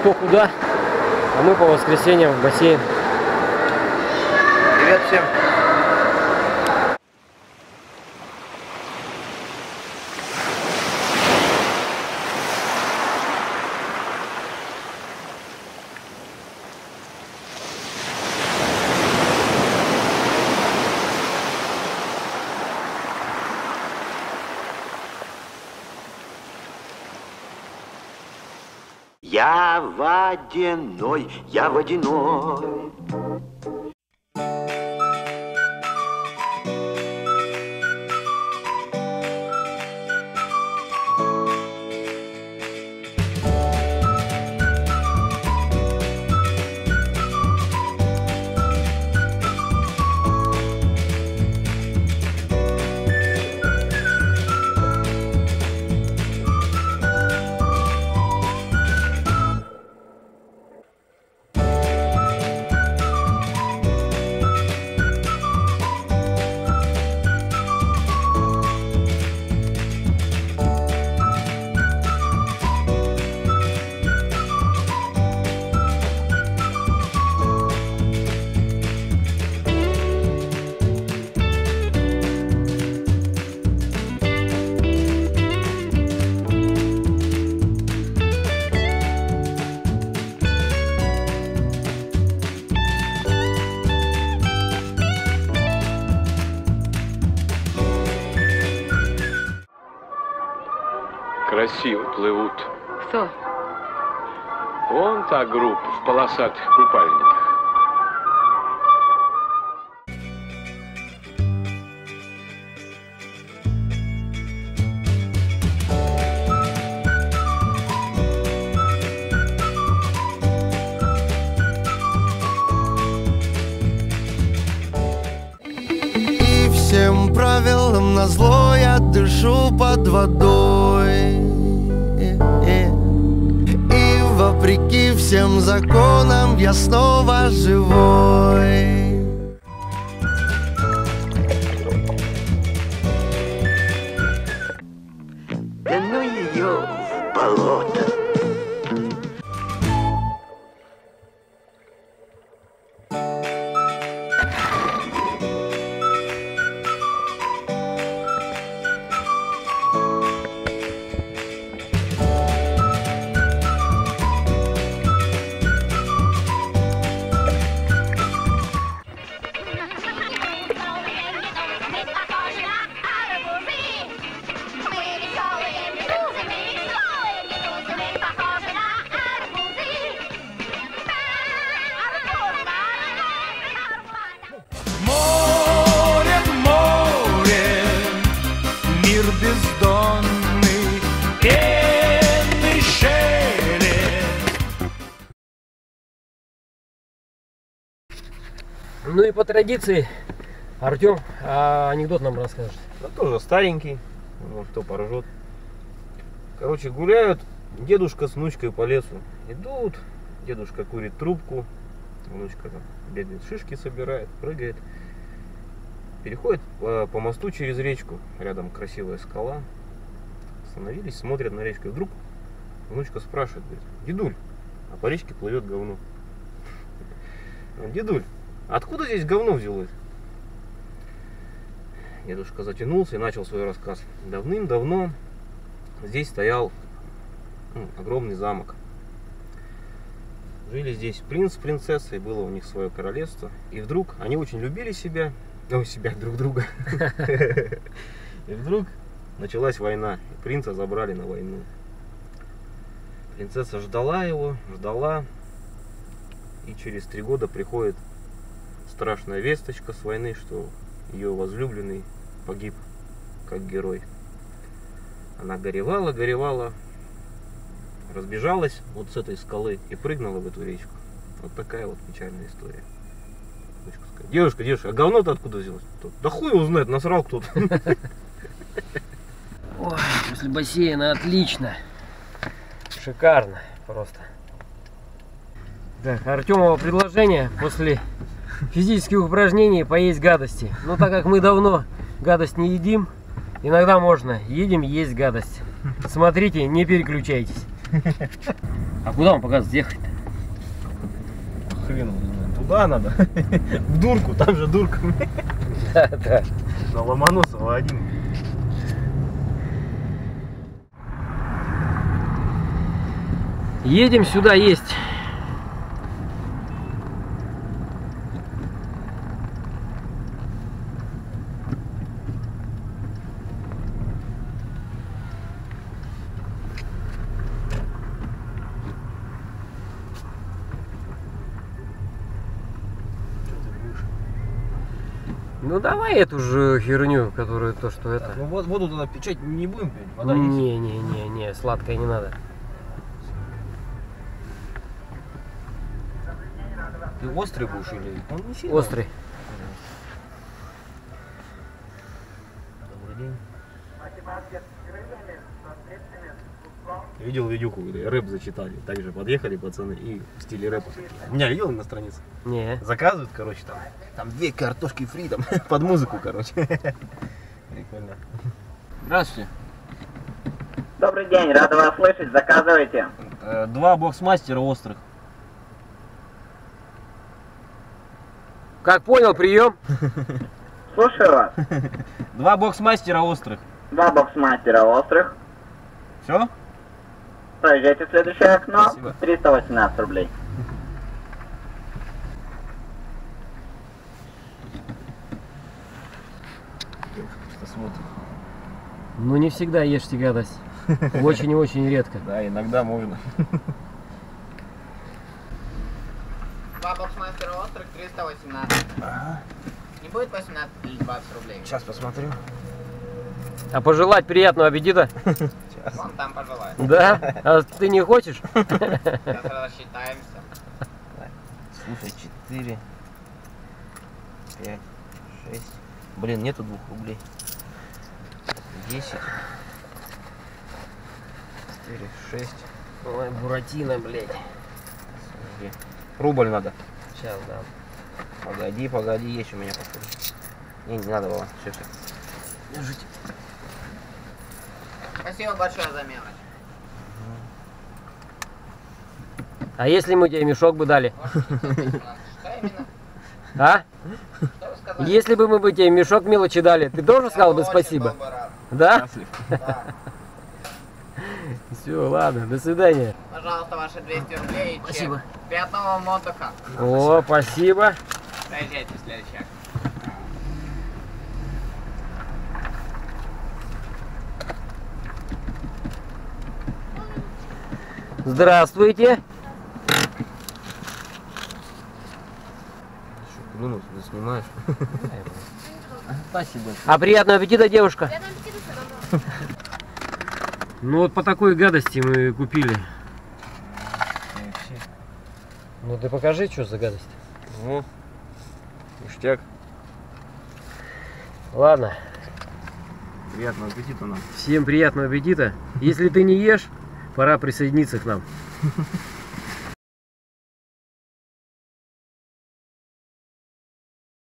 кто куда, а мы по воскресеньям в бассейн. Привет всем! Я водяной, я водяной. Красиво плывут. Кто? Вон та группа в полосатых купальниках. И всем правилам назло я дышу под водой. Вопреки всем законам я снова живой. Да ну ее в болото. Ну и по традиции Артем анекдот нам расскажет. Да, тоже старенький, ну, кто поржет. Короче, гуляют дедушка с внучкой по лесу. Идут, дедушка курит трубку, внучка там бегает, шишки собирает, прыгает. Переходит по мосту через речку, рядом красивая скала. Остановились, смотрят на речку. И вдруг внучка спрашивает, говорит: дедуль, а по речке плывет говно. Дедуль, откуда здесь говно взялось? Дедушка затянулся и начал свой рассказ. Давным-давно здесь стоял огромный замок. Жили здесь принц с принцессой, было у них свое королевство. И вдруг они очень любили себя, друг друга. И вдруг началась война, и принца забрали на войну. Принцесса ждала его, ждала, и через 3 года приходит страшная весточка с войны, что ее возлюбленный погиб как герой. Она горевала, горевала, разбежалась вот с этой скалы и прыгнула в эту речку. Вот такая вот печальная история. Девушка, девушка, а говно-то откуда взялось? Да хуй его знает, насрал кто-то. Ой, после бассейна отлично. Шикарно просто. Так, Артемово предложение после физических упражнений поесть гадости. Но так как мы давно гадость не едим, иногда можно. Едем есть гадость. Смотрите, не переключайтесь. А куда вам показывать ехать-то? Хрен, туда надо. В дурку, там же дурка. Да, да. На Ломоносова один. Едем сюда есть. Ну давай эту же херню, которую то, что это. Ну вот воду туда печать не будем пить, вода есть. Не, сладкое не надо. Ты острый будешь или? Он не сильный. Острый. Добрый день. Видел видюку, рэп зачитали. Также подъехали пацаны и в стиле рэпа. Меня видел на странице? Не. Заказывают, короче, там 2 картошки фри, там под музыку, короче. Прикольно. Здравствуйте. Добрый день, рада вас слышать, заказывайте. 2 боксмастера острых. Как понял, прием. Слушаю вас. 2 боксмастера острых. 2 боксмастера острых. Все? Проезжайте в следующее окно. Спасибо. 318 рублей. Ну не всегда ешьте гадость. Очень и очень редко. Да, иногда можно. 2 боксмастера острых, 318. Ага. Не будет 18 или 20 рублей? Сейчас посмотрю. А пожелать приятного аппетита? Сейчас. Вон там пожелает. Да? А ты не хочешь? Сейчас рассчитаемся. Слушай, 4, 5, 6. Блин, нету 2 рублей. 10. 4, 6. Ой, буратино, блядь. Рубль надо. Сейчас, да. Погоди, есть у меня, походу. Не надо было. Все, все. Держите. Спасибо большое за мелочь. А если мы тебе мешок бы дали? А? Если бы мы бы тебе мешок мелочи дали, ты тоже сказал бы спасибо? Да? Все, ладно, до свидания. Пожалуйста, ваши 200 рублей и чек. Спасибо. Приятного вам отдыха. О, спасибо. Приезжайте в следующий акт. Здравствуйте. Ну, ты снимаешь. Спасибо. А приятного аппетита, девушка. Приятного аппетита, все равно. Ну вот по такой гадости мы купили. Ну ты покажи, что за гадость. Ну, ништяк. Ладно. Приятного аппетита нам. Всем приятного аппетита. Если ты не ешь, пора присоединиться к нам.